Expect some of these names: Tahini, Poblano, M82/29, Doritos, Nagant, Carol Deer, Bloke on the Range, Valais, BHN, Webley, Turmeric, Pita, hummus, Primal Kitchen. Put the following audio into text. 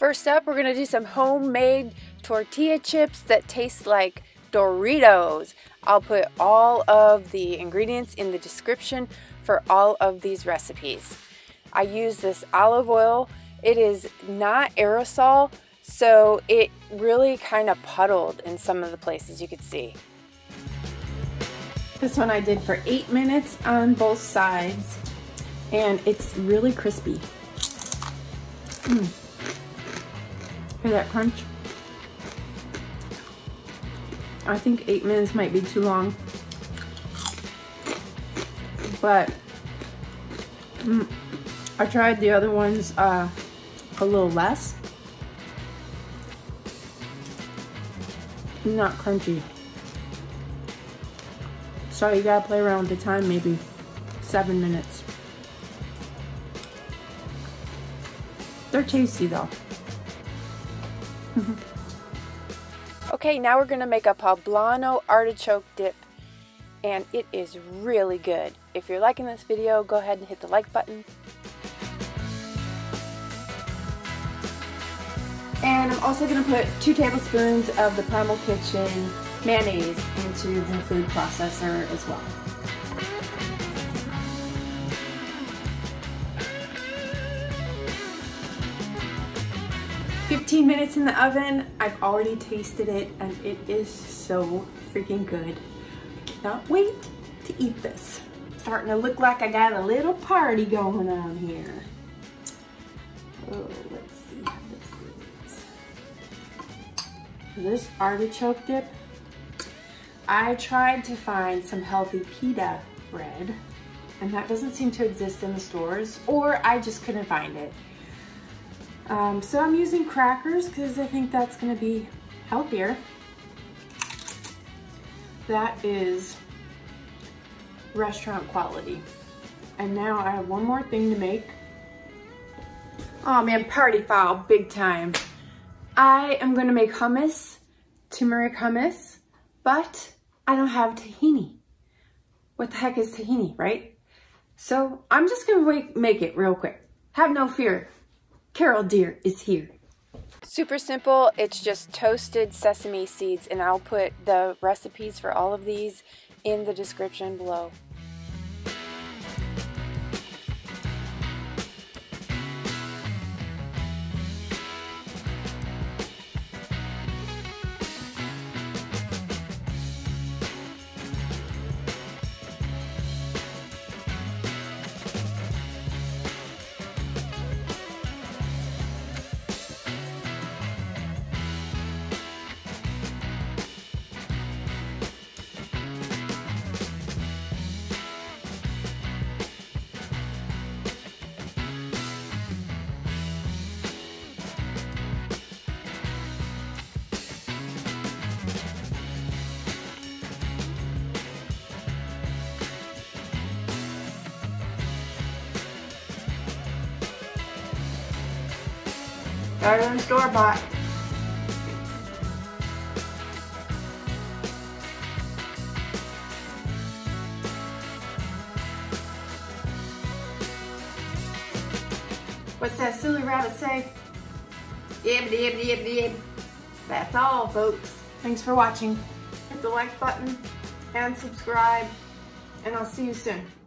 First up, we're gonna do some homemade tortilla chips that taste like Doritos. I'll put all of the ingredients in the description for all of these recipes. I use this olive oil. It is not aerosol, so it really kind of puddled in some of the places you could see. This one I did for 8 minutes on both sides, and it's really crispy. Hear that crunch? I think 8 minutes might be too long, but I tried the other ones a little less. Not crunchy. So you gotta play around with the time, maybe 7 minutes. They're tasty though. Okay, now we're gonna make a poblano artichoke dip, and it is really good. If you're liking this video, go ahead and hit the like button. And I'm also gonna put 2 tablespoons of the Primal Kitchen mayonnaise into the food processor as well. Minutes in the oven. I've already tasted it and it is so freaking good. I cannot wait to eat this. Starting to look like I got a little party going on here. Oh, let's see how this is. This artichoke dip, I tried to find some healthy pita bread, and that doesn't seem to exist in the stores, or I just couldn't find it. So I'm using crackers because I think that's going to be healthier. That is restaurant quality. And now I have one more thing to make. Oh man, party foul, big time. I am going to make hummus, turmeric hummus, but I don't have tahini. What the heck is tahini, right? So I'm just going to make it real quick. Have no fear. Carol Deer is here. Super simple, it's just toasted sesame seeds, and I'll put the recipes for all of these in the description below. Better than store-bought. What's that silly rabbit say? Yib, yib, yib, yib. That's all, folks. Thanks for watching. Hit the like button and subscribe, and I'll see you soon.